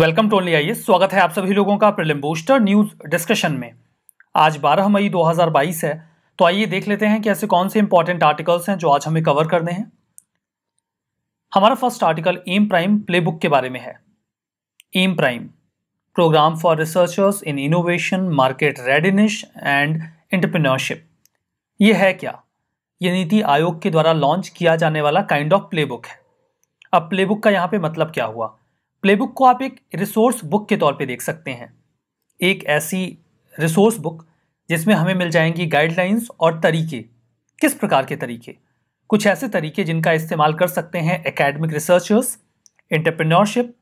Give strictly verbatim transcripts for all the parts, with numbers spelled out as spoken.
Welcome to only IAS. स्वागत है आप सभी लोगों का प्रीलिम बूस्टर न्यूज़ डिस्कशन में। आज बारह मई दो हज़ार बाईस है, तो आइए देख लेते हैं कि ऐसे कौन से इंपॉर्टेंट आर्टिकल्स हैं जो आज हमें कवर करने हैं। हमारा first article M prime playbook के बारे में है। M prime program for researchers in innovation, market readiness and entrepreneurship. ये है क्या? ये नीति आयोग के द्वारा लॉन्च किया जाने वाला काइंड ऑफ प्लेबुक है। अब प्लेबुक का यहाँ पे मतलब क्या हुआ? प्लेबुक को आप एक रिसोर्स बुक के तौर पे देख सकते हैं, एक ऐसी रिसोर्स बुक जिसमें हमें मिल जाएंगी गाइडलाइंस और तरीके। किस प्रकार के तरीके? कुछ ऐसे तरीके जिनका इस्तेमाल कर सकते हैं academic researchers, entrepreneurship,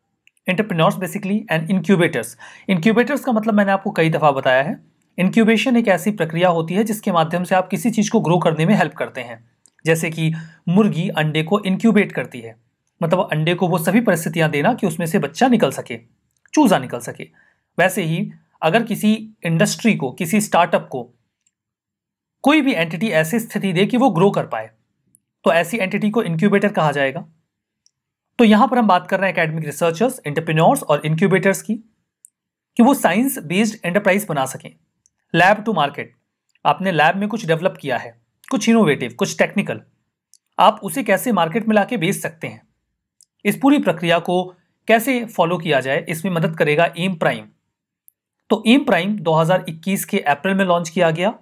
entrepreneurs basically, and incubators. Incubators का मतलब मैंने आपको कई दफ़ा बताया है। इनक्यूबेशन एक ऐसी प्रक्रिया होती है जिसके माध्यम से आप किसी चीज़ को ग्रो करने में हेल्प करते हैं, जैसे कि मुर्गी अंडे को इनक्यूबेट करती है, मतलब अंडे को वो सभी परिस्थितियां देना कि उसमें से बच्चा निकल सके, चूजा निकल सके। वैसे ही अगर किसी इंडस्ट्री को, किसी स्टार्टअप को कोई भी एंटिटी ऐसी स्थिति दे कि वो ग्रो कर पाए, तो ऐसी एंटिटी को इनक्यूबेटर कहा जाएगा। तो यहाँ पर हम बात कर रहे हैं एकेडमिक रिसर्चर्स, एंटरप्रेन्योर्स और इनक्यूबेटर्स की, कि वो साइंस बेस्ड एंटरप्राइज बना सकें। लैब टू मार्केट, आपने लैब में कुछ डेवलप किया है, कुछ इनोवेटिव, कुछ टेक्निकल, आप उसे कैसे मार्केट में लाके बेच सकते हैं, इस पूरी प्रक्रिया को कैसे फॉलो किया जाए, इसमें मदद करेगा एम प्राइम। तो एम प्राइम दो हज़ार इक्कीस के अप्रैल में लॉन्च किया गया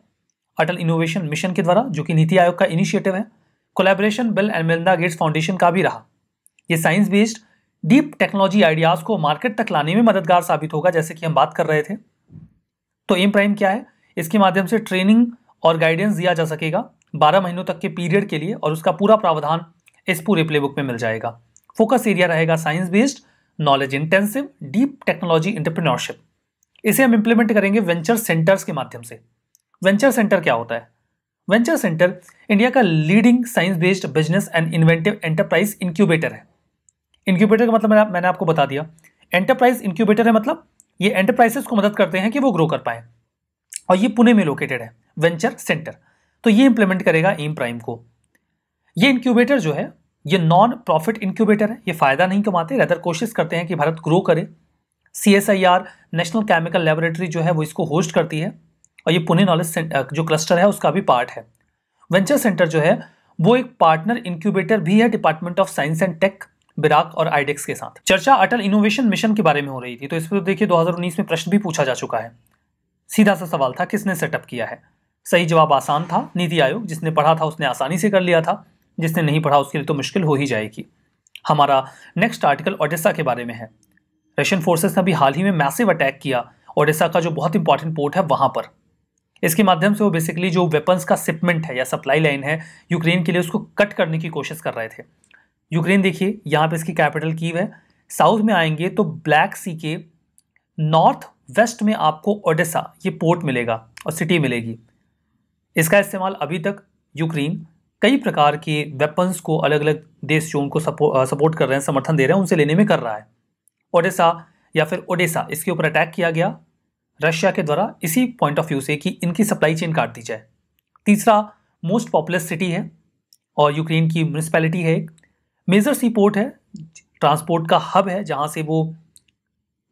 अटल इनोवेशन मिशन के द्वारा, जो कि नीति आयोग का इनिशिएटिव है। Collaboration Bill and Melinda Gates foundation का भी रहा। ये science based deep technology ideas को मार्केट तक लाने में मददगार साबित होगा, जैसे कि हम बात कर रहे थे। तो एम प्राइम क्या है? इसके माध्यम से ट्रेनिंग और गाइडेंस दिया जा सकेगा बारह महीनों तक के पीरियड के लिए, और उसका पूरा प्रावधान इस पूरे प्लेबुक में मिल जाएगा। फोकस एरिया रहेगा science based, knowledge intensive, deep technology, entrepreneurship. इसे हम इम्प्लीमेंट करेंगे वेंचर सेंटर्स के माध्यम से। वेंचर सेंटर क्या होता है? वेंचर सेंटर इंडिया का leading science based business and inventive enterprise incubator है। इनक्यूबेटर का मतलब मैंने आपको बता दिया, एंटरप्राइज इनक्यूबेटर है, मतलब ये एंटरप्राइजेस को मदद करते हैं कि वो ग्रो कर पाए, और ये पुणे में लोकेटेड है वेंचर सेंटर। तो ये इंप्लीमेंट करेगा एम प्राइम को। ये इनक्यूबेटर जो है ये नॉन प्रॉफिट इनक्यूबेटर है, ये फ़ायदा नहीं कमाते, रेदर कोशिश करते हैं कि भारत ग्रो करे। सीएसआईआर नेशनल केमिकल लेबोरेटरी जो है वो इसको होस्ट करती है, और ये पुणे नॉलेज सेंटर जो क्लस्टर है उसका भी पार्ट है। वेंचर सेंटर जो है वो एक पार्टनर इनक्यूबेटर भी है department of science and tech, BIRAC और आईडेक्स के साथ। चर्चा अटल इनोवेशन मिशन के बारे में हो रही थी, तो इस पर देखिए दो हज़ार उन्नीस में प्रश्न भी पूछा जा चुका है। सीधा सा सवाल था, किसने सेटअप किया है? सही जवाब आसान था, नीति आयोग। जिसने पढ़ा था उसने आसानी से कर लिया था, जिसने नहीं पढ़ा उसके लिए तो मुश्किल हो ही जाएगी। हमारा नेक्स्ट आर्टिकल ओडिशा के बारे में है। रशियन फोर्सेस ने अभी हाल ही में मैसिव अटैक किया ओडिशा का, जो बहुत इंपॉर्टेंट पोर्ट है वहाँ पर। इसके माध्यम से वो बेसिकली जो वेपन्स का शिपमेंट है या सप्लाई लाइन है यूक्रेन के लिए, उसको कट करने की कोशिश कर रहे थे। यूक्रेन देखिए यहाँ पे इसकी कैपिटल कीव है। साउथ में आएंगे तो ब्लैक सी के नॉर्थ वेस्ट में आपको ओडिशा ये पोर्ट मिलेगा और सिटी मिलेगी। इसका इस्तेमाल अभी तक यूक्रेन कई प्रकार के वेपन्स को अलग अलग देश जो उनको सपोर्ट कर रहे हैं, समर्थन दे रहे हैं, उनसे लेने में कर रहा है। ओडिशा या फिर ओडिशा, इसके ऊपर अटैक किया गया रशिया के द्वारा इसी पॉइंट ऑफ व्यू से कि इनकी सप्लाई चेन काट दी जाए। तीसरा मोस्ट पॉपुलस सिटी है और यूक्रेन की म्यूनसिपैलिटी है। एक मेजर सी पोर्ट है, ट्रांसपोर्ट का हब है, जहाँ से वो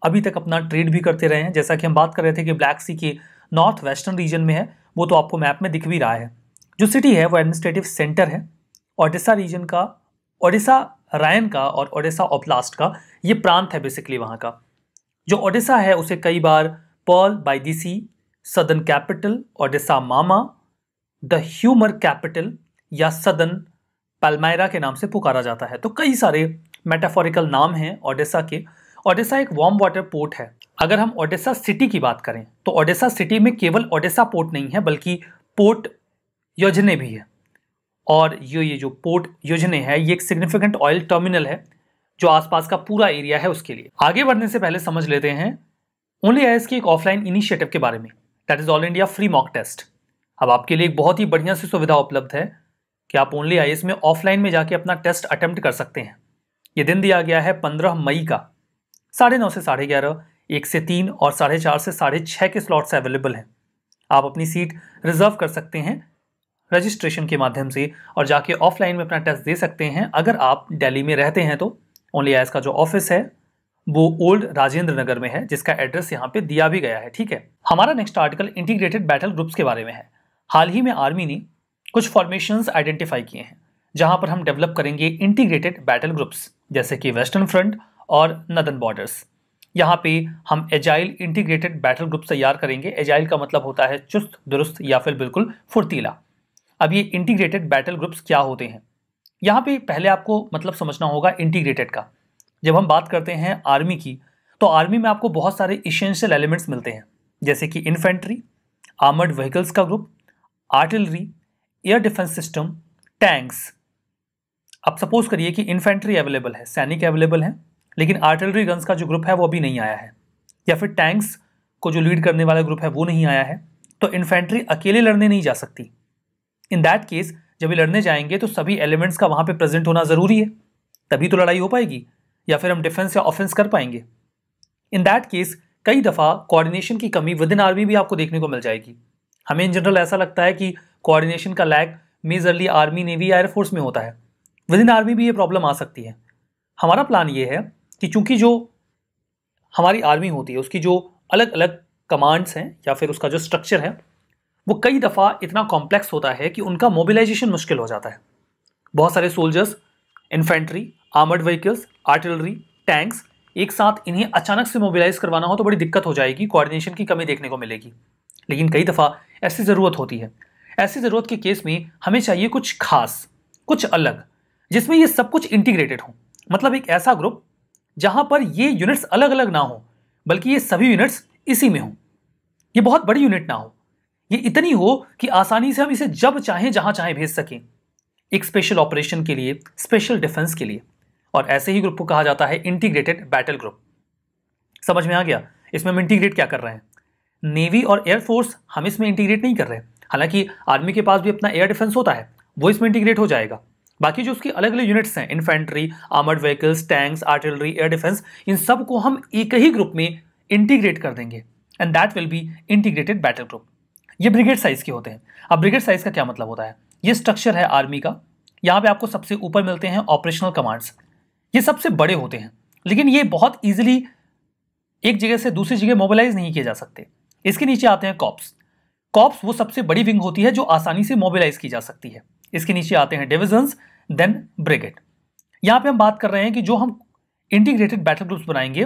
अभी तक अपना ट्रेड भी करते रहे हैं। जैसा कि हम बात कर रहे थे कि ब्लैक सी के नॉर्थ वेस्टर्न रीजन में है, वो तो आपको मैप में दिख भी रहा है। जो सिटी है वो एडमिनिस्ट्रेटिव सेंटर है ओडिशा रीजन का, ओडिशा रायन का और ओडिशा ओब्लास्ट का, ये प्रांत है बेसिकली वहाँ का। जो ओडिशा है उसे कई बार pearl by the sea, southern capital Odisha मामा, द ह्यूमर कैपिटल या सदर्न पालमायरा के नाम से पुकारा जाता है। तो कई सारे मेटाफोरिकल नाम हैं ओडिशा के। ओडिशा एक वार्म वाटर पोर्ट है। अगर हम ओडिशा सिटी की बात करें तो ओडिशा सिटी में केवल ओडिशा पोर्ट नहीं है, बल्कि पोर्ट योजने भी है। और ये ये जो पोर्ट योजने है ये एक सिग्निफिकेंट ऑयल टर्मिनल है जो आसपास का पूरा एरिया है उसके लिए। आगे बढ़ने से पहले समझ लेते हैं ओनली आईएएस की एक ऑफलाइन इनिशिएटिव के बारे में, that is all India free mock test. अब आपके लिए एक बहुत ही बढ़िया सी सुविधा उपलब्ध है कि आप ओनली आईएएस में ऑफलाइन में जाके अपना टेस्ट अटेम्प्ट कर सकते हैं। ये दिन दिया गया है पंद्रह मई का, साढ़े नौ से साढ़े ग्यारह, एक से तीन और साढ़े चार से साढ़े छः के स्लॉट्स अवेलेबल हैं। आप अपनी सीट रिजर्व कर सकते हैं रजिस्ट्रेशन के माध्यम से और जाके ऑफलाइन में अपना टेस्ट दे सकते हैं। अगर आप दिल्ली में रहते हैं तो ओनली आईएएस का जो ऑफिस है वो ओल्ड राजेंद्र नगर में है, जिसका एड्रेस यहाँ पे दिया भी गया है। ठीक है, हमारा next article integrated battle groups के बारे में है। हाल ही में आर्मी ने कुछ फॉर्मेशंस आइडेंटिफाई किए हैं जहाँ पर हम डेवलप करेंगे इंटीग्रेटेड बैटल ग्रुप्स, जैसे कि वेस्टर्न फ्रंट और नॉर्दर्न बॉर्डर्स। यहाँ पे हम एजाइल इंटीग्रेटेड बैटल ग्रुप तैयार करेंगे। एजाइल का मतलब होता है चुस्त दुरुस्त या फिर बिल्कुल फुर्तीला। अब ये इंटीग्रेटेड बैटल ग्रुप्स क्या होते हैं, यहाँ पे पहले आपको मतलब समझना होगा इंटीग्रेटेड का। जब हम बात करते हैं आर्मी की, तो आर्मी में आपको बहुत सारे इसेंशियल एलिमेंट्स मिलते हैं, जैसे कि इन्फेंट्री, आर्मर्ड व्हीकल्स का group, artillery, air defence system, tanks. अब सपोज करिए कि इन्फेंट्री अवेलेबल है, सैनिक अवेलेबल हैं, लेकिन आर्टिलरी गन्स का जो ग्रुप है वो अभी नहीं आया है, या फिर टैंक्स को जो लीड करने वाला ग्रुप है वो नहीं आया है, तो इन्फेंट्री अकेले लड़ने नहीं जा सकती। इन दैट केस जब ये लड़ने जाएंगे तो सभी एलिमेंट्स का वहाँ पे प्रेजेंट होना ज़रूरी है, तभी तो लड़ाई हो पाएगी या फिर हम डिफेंस या ऑफेंस कर पाएंगे। इन दैट केस कई दफ़ा कोऑर्डिनेशन की कमी विद इन आर्मी भी आपको देखने को मिल जाएगी। हमें इन जनरल ऐसा लगता है कि कोऑर्डिनेशन का lag majorly army, navy, air force में होता है। विद इन आर्मी भी ये प्रॉब्लम आ सकती है। हमारा प्लान ये है कि चूँकि जो हमारी आर्मी होती है उसकी जो अलग अलग कमांड्स हैं या फिर उसका जो स्ट्रक्चर है वो कई दफ़ा इतना कॉम्प्लेक्स होता है कि उनका मोबिलाइजेशन मुश्किल हो जाता है। बहुत सारे soldiers, infantry, armoured vehicles, artillery, tanks एक साथ इन्हें अचानक से मोबिलाइज करवाना हो तो बड़ी दिक्कत हो जाएगी, कोऑर्डिनेशन की कमी देखने को मिलेगी। लेकिन कई दफ़ा ऐसी ज़रूरत होती है। ऐसी ज़रूरत के केस में हमें चाहिए कुछ खास, कुछ अलग, जिसमें ये सब कुछ इंटीग्रेटेड हो। मतलब एक ऐसा ग्रुप जहाँ पर ये यूनिट्स अलग अलग ना हो, बल्कि ये सभी यूनिट्स इसी में हों। ये बहुत बड़ी यूनिट ना हो, ये इतनी हो कि आसानी से हम इसे जब चाहें जहाँ चाहें भेज सकें, एक स्पेशल ऑपरेशन के लिए, स्पेशल डिफेंस के लिए। और ऐसे ही ग्रुप को कहा जाता है इंटीग्रेटेड बैटल ग्रुप। समझ में आ गया इसमें हम इंटीग्रेट क्या कर रहे हैं। नेवी और एयरफोर्स हम इसमें इंटीग्रेट नहीं कर रहे, हालांकि आर्मी के पास भी अपना एयर डिफेंस होता है, वो इसमें इंटीग्रेट हो जाएगा। बाकी जो उसकी अलग अलग यूनिट्स हैं, infantry, armoured vehicles, tanks, artillery, air defence, इन सब को हम एक ही ग्रुप में इंटीग्रेट कर देंगे and that will be integrated battle group. ये ब्रिगेड साइज के होते हैं। अब ब्रिगेड साइज का क्या मतलब होता है, ये स्ट्रक्चर है आर्मी का। यहाँ पे आपको सबसे ऊपर मिलते हैं ऑपरेशनल कमांड्स, ये सबसे बड़े होते हैं, लेकिन ये बहुत ईजिली एक जगह से दूसरी जगह मोबिलाइज नहीं किए जा सकते। इसके नीचे आते हैं कॉप्स। कॉप्स वो सबसे बड़ी विंग होती है जो आसानी से मोबिलाइज की जा सकती है। इसके नीचे आते हैं डिविजन्स, देन ब्रिगेड। यहाँ पे हम बात कर रहे हैं कि जो हम इंटीग्रेटेड बैटल ग्रुप्स बनाएंगे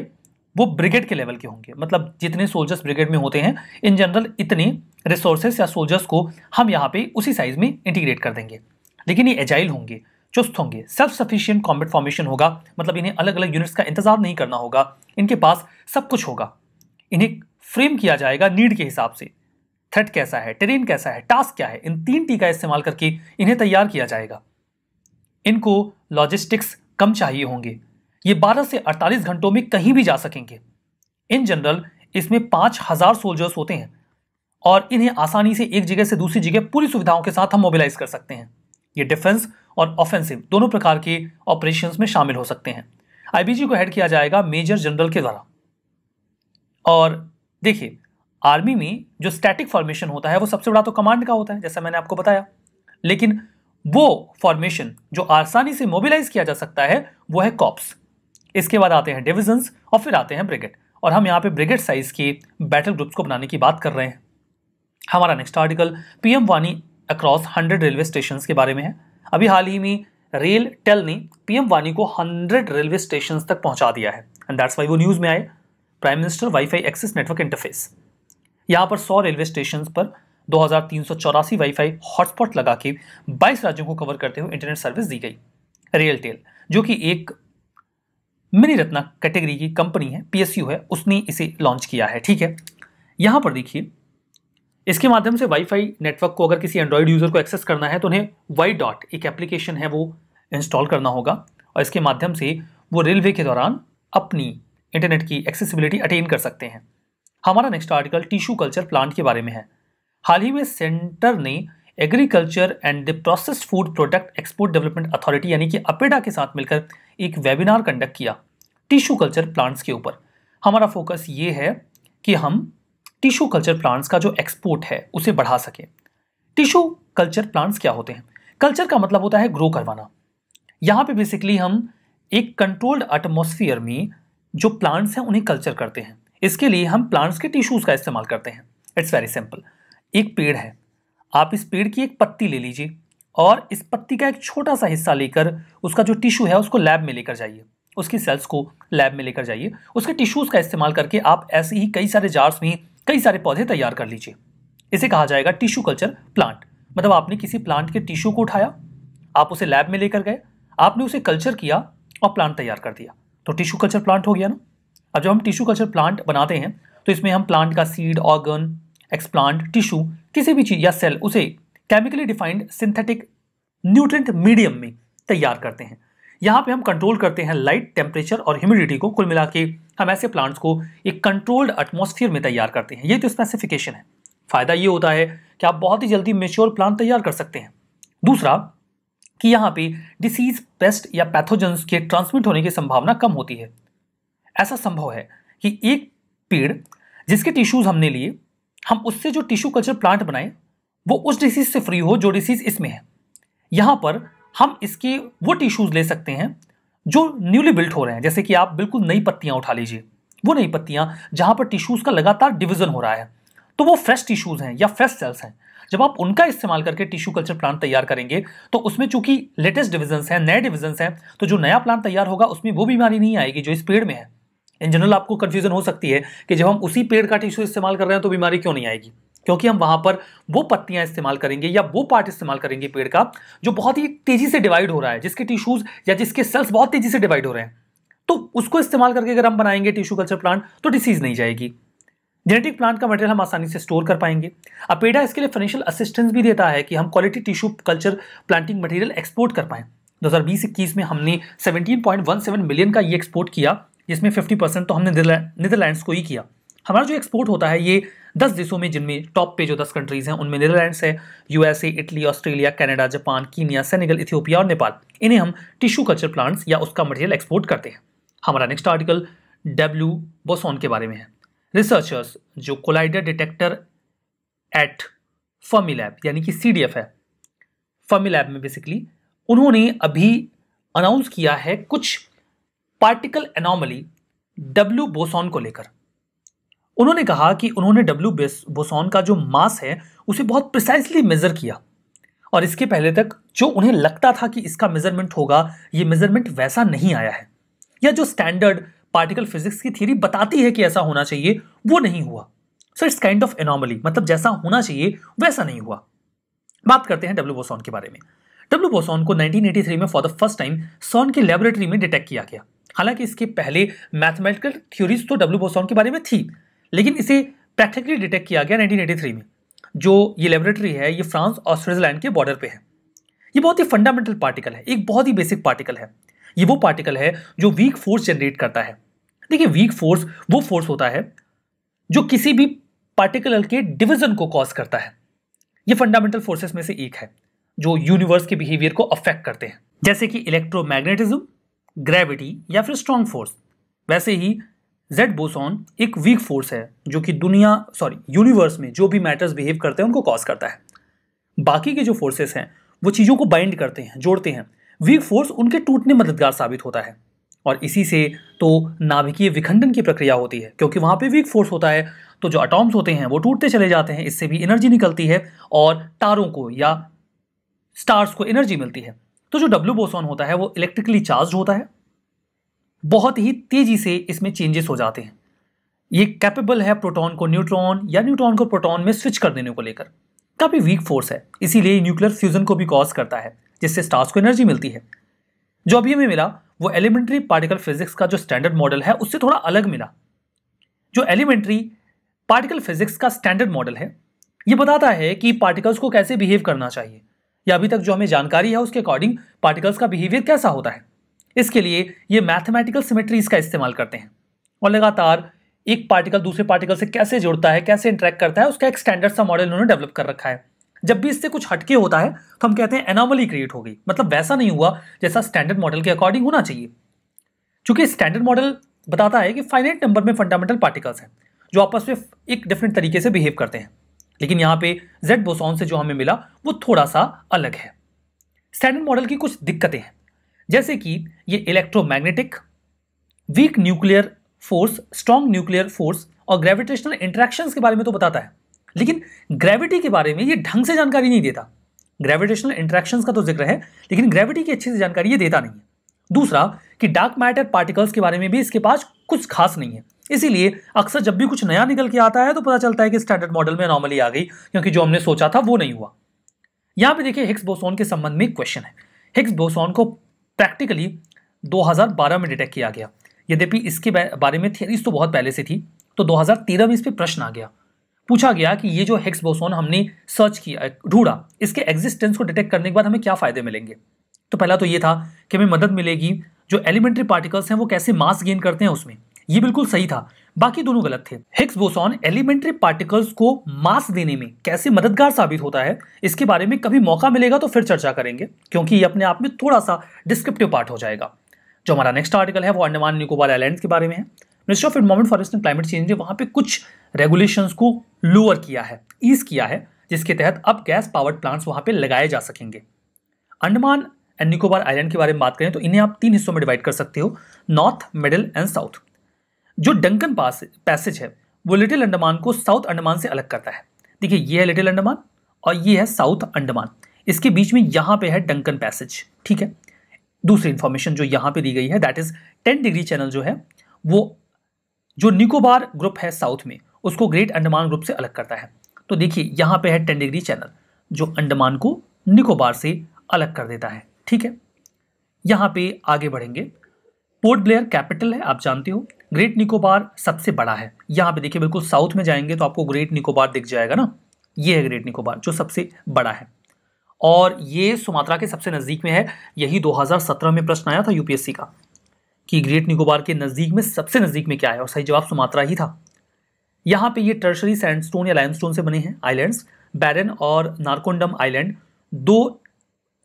वो ब्रिगेड के लेवल के होंगे। मतलब जितने सोल्जर्स ब्रिगेड में होते हैं, इन जनरल इतने रिसोर्सेस या सोल्जर्स को हम यहाँ पे उसी साइज में इंटीग्रेट कर देंगे। लेकिन ये एजाइल होंगे, चुस्त होंगे, सेल्फ सफिशिएंट कॉम्बैट फॉर्मेशन होगा। मतलब इन्हें अलग अलग यूनिट्स का इंतजार नहीं करना होगा, इनके पास सब कुछ होगा। इन्हें फ्रेम किया जाएगा नीड के हिसाब से, थ्रेट कैसा है, टेरेन कैसा है, टास्क क्या है, इन तीन टी का इस्तेमाल करके इन्हें तैयार किया जाएगा। इनको लॉजिस्टिक्स कम चाहिए होंगे, ये बारह से अड़तालीस घंटों में कहीं भी जा सकेंगे। इन जनरल इसमें पाँच हज़ार सोल्जर्स होते हैं और इन्हें आसानी से एक जगह से दूसरी जगह पूरी सुविधाओं के साथ हम मोबिलाइज कर सकते हैं। ये डिफेंस और ऑफेंसिव दोनों प्रकार के ऑपरेशंस में शामिल हो सकते हैं। आईबीजी को हेड किया जाएगा मेजर जनरल के द्वारा। और देखिए आर्मी में जो स्टैटिक फॉर्मेशन होता है वो सबसे बड़ा तो कमांड का होता है, जैसा मैंने आपको बताया, लेकिन वो फॉर्मेशन जो आसानी से मोबिलाइज किया जा सकता है वो है कॉप्स। इसके बाद आते हैं डिविजन्स और फिर आते हैं ब्रिगेड। और हम यहाँ पे ब्रिगेड साइज के बैटल ग्रुप्स को बनाने की बात कर रहे हैं। हमारा नेक्स्ट आर्टिकल पीएम वानी अक्रॉस हंड्रेड रेलवे स्टेशन के बारे में है। अभी हाल ही में रेल टेल ने पीएम वानी को हंड्रेड रेलवे स्टेशन तक पहुँचा दिया है एंड दैट्स वाई वो न्यूज़ में आए। Prime minister wifi access network interface, यहाँ पर सौ रेलवे स्टेशन पर दो हज़ार तीन सौ चौरासी वाईफाई हॉटस्पॉट लगा के बाईस राज्यों को कवर करते हुए इंटरनेट सर्विस दी गई। रेलटेल जो कि एक मिनी रत्ना कैटेगरी की कंपनी है, पीएसयू है, उसने इसे लॉन्च किया है। ठीक है, यहाँ पर देखिए इसके माध्यम से वाईफाई नेटवर्क को अगर किसी एंड्रॉयड यूज़र को एक्सेस करना है तो उन्हें वाई डॉट एक एप्लीकेशन है वो इंस्टॉल करना होगा और इसके माध्यम से वो रेलवे के दौरान अपनी इंटरनेट की एक्सेसिबिलिटी अटेन कर सकते हैं। हमारा next article tissue culture plant के बारे में है। हाल ही में सेंटर ने agriculture and the processed food product export development authority यानी कि अपेडा के साथ मिलकर एक वेबिनार कंडक्ट किया टिश्यू कल्चर प्लांट्स के ऊपर। हमारा फोकस ये है कि हम टिश्यू कल्चर प्लांट्स का जो एक्सपोर्ट है उसे बढ़ा सकें। टिश्यू कल्चर प्लांट्स क्या होते हैं? कल्चर का मतलब होता है ग्रो करवाना। यहाँ पर बेसिकली हम एक कंट्रोल्ड एटमोसफियर में जो प्लांट्स हैं उन्हें कल्चर करते हैं। इसके लिए हम प्लांट्स के टिश्यूज़ का इस्तेमाल करते हैं। It's very simple. एक पेड़ है, आप इस पेड़ की एक पत्ती ले लीजिए और इस पत्ती का एक छोटा सा हिस्सा लेकर उसका जो टिश्यू है उसको लैब में लेकर जाइए, उसकी सेल्स को लैब में लेकर जाइए। उसके टिश्यूज़ का इस्तेमाल करके आप ऐसे ही कई सारे जार्स में कई सारे पौधे तैयार कर लीजिए। इसे कहा जाएगा टिश्यू कल्चर प्लांट। मतलब आपने किसी प्लांट के टिश्यू को उठाया, आप उसे लैब में लेकर गए, आपने उसे कल्चर किया और प्लांट तैयार कर दिया, तो टिश्यू कल्चर प्लांट हो गया ना। अब जब हम टिश्यू कल्चर प्लांट बनाते हैं तो इसमें हम प्लांट का सीड, ऑर्गन, एक्सप्लांट, टिश्यू, किसी भी चीज़ या सेल उसे chemically defined synthetic nutrient medium में तैयार करते हैं। यहाँ पे हम कंट्रोल करते हैं लाइट, टेम्परेचर और ह्यूमिडिटी को। कुल मिला के हम ऐसे प्लांट्स को एक कंट्रोल्ड एटमॉस्फेयर में तैयार करते हैं। ये तो स्पेसिफिकेशन है। फ़ायदा ये होता है कि आप बहुत ही जल्दी मेच्योर प्लांट तैयार कर सकते हैं। दूसरा कि यहाँ पे डिसीज़, पेस्ट या पैथोजेंस के ट्रांसमिट होने की संभावना कम होती है। ऐसा संभव है कि एक पेड़ जिसके टिश्यूज़ हमने लिए, हम उससे जो टिश्यू कल्चर प्लांट बनाएं वो उस डिसीज़ से फ्री हो जो डिसीज़ इसमें है। यहाँ पर हम इसके वो टिश्यूज़ ले सकते हैं जो न्यूली बिल्ट हो रहे हैं। जैसे कि आप बिल्कुल नई पत्तियाँ उठा लीजिए, वो नई पत्तियाँ जहाँ पर टिश्यूज़ का लगातार डिविज़न हो रहा है, तो वो फ्रेश टिश्यूज़ हैं या फ्रेश सेल्स हैं। जब आप उनका इस्तेमाल करके टिश्यू कल्चर प्लांट तैयार करेंगे तो उसमें चूंकि लेटेस्ट डिविजन्स हैं, नए डिविजन्स हैं, तो जो नया प्लांट तैयार होगा उसमें वो बीमारी नहीं आएगी जो इस पेड़ में है। इन जनरल आपको कन्फ्यूजन हो सकती है कि जब हम उसी पेड़ का टिश्यू इस्तेमाल कर रहे हैं तो बीमारी क्यों नहीं आएगी, क्योंकि हम वहाँ पर वो पत्तियाँ इस्तेमाल करेंगे या वो पार्ट इस्तेमाल करेंगे पेड़ का जो बहुत ही तेज़ी से डिवाइड हो रहा है, जिसके टिश्यूज़ या जिसके सेल्स बहुत तेज़ी से डिवाइड हो रहे हैं। तो उसको इस्तेमाल करके अगर हम बनाएंगे टिश्यू कल्चर प्लांट तो डिसीज़ नहीं जाएगी। जेनेटिक प्लांट का मटेरियल हम आसानी से स्टोर कर पाएंगे। अपेडा इसके लिए फाइनेंशियल असिस्टेंस भी देता है कि हम quality tissue culture planting material export कर पाएँ। दो हज़ार बीस इक्कीस में हमने सत्रह पॉइंट सत्रह मिलियन का ये एक्सपोर्ट किया, जिसमें पचास परसेंट तो हमने नीदरलैंड्स को ही किया। हमारा जो एक्सपोर्ट होता है ये दस देशों में, जिनमें टॉप पे जो दस कंट्रीज़ हैं उनमें नीदरलैंड्स है, USA, Italy, Australia, Canada, Japan, Kenya, Senegal, Ethiopia और नेपाल। इन्हें हम टिश्यू कल्चर प्लांट्स या उसका मटेरियल एक्सपोर्ट करते हैं। हमारा नेक्स्ट आर्टिकल डब्ल्यू बोसॉन के बारे में है। रिसर्चर्स जो collider detector at Fermilab यानी कि सीडीएफ है, फर्मी लैब में बेसिकली उन्होंने अभी अनाउंस किया है कुछ पार्टिकल एनोमली डब्ल्यू बोसॉन को लेकर। उन्होंने कहा कि उन्होंने डब्ल्यू बोसॉन का जो मास है उसे बहुत प्रिसाइसली मेज़र किया, और इसके पहले तक जो उन्हें लगता था कि इसका मेजरमेंट होगा ये मेजरमेंट वैसा नहीं आया है, या जो स्टैंडर्ड पार्टिकल फिजिक्स की थ्योरी बताती है कि ऐसा होना चाहिए वो नहीं हुआ। So it's kind of anomaly, मतलब जैसा होना चाहिए वैसा नहीं हुआ। बात करते हैं डब्ल्यू बोसॉन के बारे में। डब्ल्यू बोसॉन को नाइनटीन एटी थ्री में for the first time CERN के लेबोरेटरी में डिटेक्ट किया गया। हालांकि इसके पहले मैथमेटिकल थ्योरीज तो डब्ल्यू बोसॉन के बारे में थी, लेकिन इसे प्रैक्टिकली डिटेक्ट किया गया नाइनटीन एटी थ्री में। जो ये लेबोरेटरी है ये फ्रांस और स्विट्जरलैंड के बॉर्डर पे है। ये बहुत ही फंडामेंटल पार्टिकल है, एक बहुत ही बेसिक पार्टिकल है। ये वो पार्टिकल है जो वीक फोर्स जनरेट करता है। देखिए, वीक फोर्स वो फोर्स होता है जो किसी भी पार्टिकल के डिवीजन को कॉज करता है। ये फंडामेंटल फोर्सेस में से एक है जो यूनिवर्स के बिहेवियर को अफेक्ट करते हैं, जैसे कि इलेक्ट्रोमैग्नेटिज्म, ग्रेविटी या फिर स्ट्रांग फोर्स। वैसे ही जेड बोसॉन एक वीक फोर्स है जो कि दुनिया सॉरी यूनिवर्स में जो भी मैटर्स बिहेव करते हैं उनको कॉज करता है। बाकी के जो फोर्सेस हैं वो चीज़ों को बाइंड करते हैं, जोड़ते हैं। वीक फोर्स उनके टूटने मददगार साबित होता है, और इसी से तो नाभिकीय विखंडन की प्रक्रिया होती है, क्योंकि वहाँ पे वीक फोर्स होता है तो जो एटॉम्स होते हैं वो टूटते चले जाते हैं। इससे भी एनर्जी निकलती है और तारों को या स्टार्स को एनर्जी मिलती है। तो जो डब्ल्यू बोसॉन होता है वो इलेक्ट्रिकली चार्ज होता है, बहुत ही तेज़ी से इसमें चेंजेस हो जाते हैं। ये कैपेबल है प्रोटॉन को न्यूट्रॉन या न्यूट्रॉन को प्रोटॉन में स्विच कर देने को लेकर। काफ़ी वीक फोर्स है, इसीलिए न्यूक्लियर फ्यूजन को भी कॉज करता है, जिससे स्टार्स को एनर्जी मिलती है। जो अभी हमें मिला वो एलिमेंट्री पार्टिकल फिजिक्स का जो स्टैंडर्ड मॉडल है उससे थोड़ा अलग मिला। जो एलिमेंट्री पार्टिकल फिजिक्स का स्टैंडर्ड मॉडल है ये बताता है कि पार्टिकल्स को कैसे बिहेव करना चाहिए, या अभी तक जो हमें जानकारी है उसके अकॉर्डिंग पार्टिकल्स का बिहेवियर कैसा होता है। इसके लिए ये मैथमेटिकल सिमेट्रीज का इस्तेमाल करते हैं, और लगातार एक पार्टिकल दूसरे पार्टिकल से कैसे जुड़ता है, कैसे इंटरेक्ट करता है, उसका एक स्टैंडर्ड सा मॉडल उन्होंने डेवलप कर रखा है। जब भी इससे कुछ हटके होता है तो हम कहते हैं एनोमली क्रिएट हो गई, मतलब वैसा नहीं हुआ जैसा स्टैंडर्ड मॉडल के अकॉर्डिंग होना चाहिए। चूंकि स्टैंडर्ड मॉडल बताता है कि फाइनाइट नंबर में फंडामेंटल पार्टिकल्स हैं जो आपस में एक डिफरेंट तरीके से बिहेव करते हैं, लेकिन यहाँ पे जेड बोसॉन से जो हमें मिला वो थोड़ा सा अलग है। स्टैंडर्ड मॉडल की कुछ दिक्कतें हैं, जैसे कि ये electromagnetic, weak nuclear force, strong nuclear force और ग्रेविटेशनल इंट्रैक्शंस के बारे में तो बताता है, लेकिन ग्रेविटी के बारे में ये ढंग से जानकारी नहीं देता। ग्रेविटेशनल इंट्रैक्शंस का तो जिक्र है, लेकिन ग्रेविटी की अच्छी से जानकारी ये देता नहीं है। दूसरा कि डार्क मैटर पार्टिकल्स के बारे में भी इसके पास कुछ खास नहीं है, इसीलिए अक्सर जब भी कुछ नया निकल के आता है तो पता चलता है कि स्टैंडर्ड मॉडल में अनोमली आ गई, क्योंकि जो हमने सोचा था वो नहीं हुआ। यहाँ पे देखिए हिग्स बोसॉन के संबंध में क्वेश्चन है। हिग्स बोसॉन को प्रैक्टिकली दो हज़ार बारह में डिटेक्ट किया गया, यद्यपि इसके बारे में थियरीज तो बहुत पहले से थी। तो दो हज़ार तेरह में इस पर प्रश्न आ गया, पूछा गया कि ये जो हिग्स बोसॉन हमने सर्च किया, ढूंढा, इसके एग्जिस्टेंस को डिटेक्ट करने के बाद हमें क्या फ़ायदे मिलेंगे। तो पहला तो ये था कि हमें मदद मिलेगी जो एलिमेंट्री पार्टिकल्स हैं वो कैसे मास गेन करते हैं उसमें, ये बिल्कुल सही था, बाकी दोनों गलत थे। हिग्स बोसॉन एलिमेंट्री पार्टिकल्स को मास देने में कैसे मददगार साबित होता है, इसके बारे में कभी मौका मिलेगा तो फिर चर्चा करेंगे, क्योंकि ये अपने आप में थोड़ा सा डिस्क्रिप्टिव पार्ट हो जाएगा। जो हमारा नेक्स्ट आर्टिकल है वो अंडमान निकोबार आइलैंड के बारे में है। Ministry of environment forest and climate change ने वहाँ पे कुछ रेगुलेशंस को लोअर किया है, ईज किया है, जिसके तहत अब गैस पावर्ड प्लांट्स वहाँ पे लगाए जा सकेंगे। अंडमान एंड निकोबार आइलैंड के बारे में बात करें तो इन्हें आप तीन हिस्सों में डिवाइड कर सकते हो, नॉर्थ, मिडिल एंड साउथ। जो डंकन पास पैसेज है वो लिटिल अंडमान को साउथ अंडमान से अलग करता है। देखिए ये है लिटिल अंडमान और ये है साउथ अंडमान, इसके बीच में यहाँ पे है डंकन पैसेज, ठीक है। दूसरी इन्फॉर्मेशन जो यहाँ पे दी गई है that is ten degree channel जो है वो जो निकोबार ग्रुप है साउथ में उसको ग्रेट अंडमान ग्रुप से अलग करता है। तो देखिए यहाँ पे है टेन डिग्री चैनल जो अंडमान को निकोबार से अलग कर देता है, ठीक है। यहाँ पे आगे बढ़ेंगे, पोर्ट ब्लेयर कैपिटल है, आप जानते हो ग्रेट निकोबार सबसे बड़ा है। यहाँ पे देखिए बिल्कुल साउथ में जाएंगे तो आपको ग्रेट निकोबार दिख जाएगा ना, ये है ग्रेट निकोबार जो सबसे बड़ा है और ये सुमात्रा के सबसे नज़दीक में है। यही दो हज़ार सत्रह में प्रश्न आया था यूपीएससी का कि ग्रेट निकोबार के नज़दीक में सबसे नज़दीक में क्या है, और सही जवाब सुमात्रा ही था। यहाँ पे ये टर्शरी सैंडस्टोन या लाइमस्टोन से बने हैं आइलैंड्स। बैरन और नारकोंडम आइलैंड, दो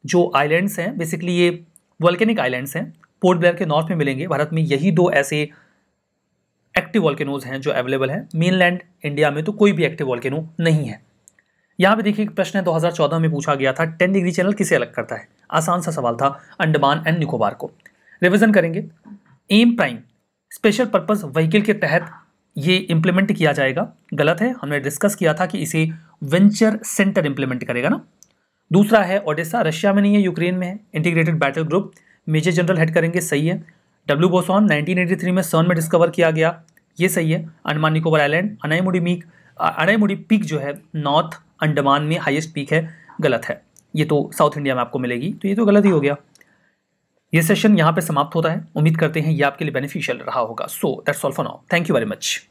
जो आइलैंड्स हैं बेसिकली ये वॉल्केनिक आइलैंड्स हैं, पोर्ट ब्लेयर के नॉर्थ में मिलेंगे। भारत में यही दो ऐसे एक्टिव वॉल्केनोज हैं जो अवेलेबल है, मेनलैंड इंडिया में तो कोई भी एक्टिव वॉल्केनो नहीं है। यहाँ पे देखिए प्रश्न है दो हज़ार चौदह में पूछा गया था टेन डिग्री चैनल किसे अलग करता है, आसान सा सवाल था, अंडमान एंड निकोबार को। रिवीजन करेंगे, M prime special purpose vehicle के तहत ये इम्प्लीमेंट किया जाएगा, गलत है, हमने डिस्कस किया था कि इसे वेंचर सेंटर इम्प्लीमेंट करेगा ना। दूसरा है ओडिशा, रशिया में नहीं है, यूक्रेन में है। Integrated battle group major general head करेंगे, सही है। W boson nineteen eighty three में सर्न में डिस्कवर किया गया, ये सही है। अंडमान निकोबार आइलैंड, अनाईमुडी मीक अनाईमुडी पीक जो है नॉर्थ अंडमान में हाईएस्ट पीक है, गलत है, ये तो साउथ इंडिया में आपको मिलेगी, तो ये तो गलत ही हो गया। ये सेशन यहाँ पे समाप्त होता है, उम्मीद करते हैं ये आपके लिए बेनिफिशियल रहा होगा। So that's all for now, thank you very much.